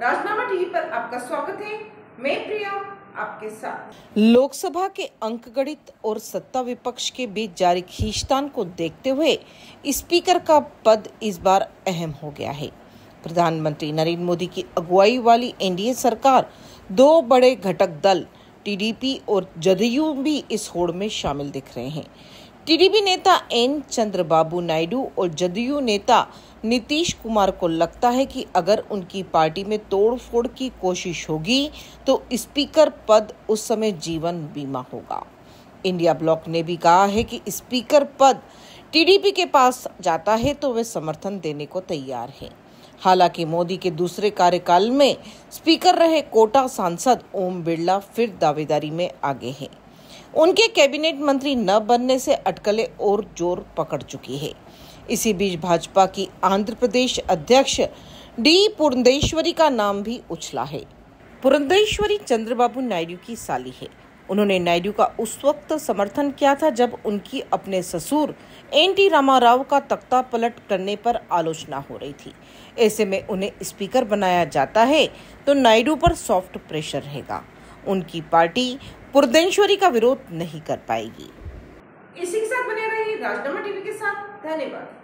राजनामा TV पर आपका स्वागत है। मैं प्रिया आपके साथ। लोकसभा के अंकगणित और सत्ता विपक्ष के बीच जारी खींचतान को देखते हुए स्पीकर का पद इस बार अहम हो गया है। प्रधानमंत्री नरेंद्र मोदी की अगुवाई वाली एनडीए सरकार, दो बड़े घटक दल टीडीपी और जदयू भी इस होड़ में शामिल दिख रहे हैं। टीडीपी नेता एन चंद्रबाबू नायडू और जदयू नेता नीतीश कुमार को लगता है कि अगर उनकी पार्टी में तोड़फोड़ की कोशिश होगी तो स्पीकर पद उस समय जीवन बीमा होगा। इंडिया ब्लॉक ने भी कहा है कि स्पीकर पद टीडीपी के पास जाता है तो वे समर्थन देने को तैयार हैं। हालांकि मोदी के दूसरे कार्यकाल में स्पीकर रहे कोटा सांसद ओम बिरला फिर दावेदारी में आगे हैं। उनके कैबिनेट मंत्री न बनने से अटकलें और जोर पकड़ चुकी है। इसी बीच भाजपा की आंध्र प्रदेश अध्यक्ष डी पुरंदेश्वरी का नाम भी उछला है। पुरंदेश्वरी चंद्रबाबू नायडू की साली है। उन्होंने नायडू का उस वक्त समर्थन किया था जब उनकी अपने ससुर एनटी रामा राव का तख्ता पलट करने पर आलोचना हो रही थी। ऐसे में उन्हें स्पीकर बनाया जाता है तो नायडू पर सॉफ्ट प्रेशर रहेगा। उनकी पार्टी पुरंदेश्वरी का विरोध नहीं कर पाएगी। इसी के साथ बने रहिए राजनामा टीवी के साथ। धन्यवाद।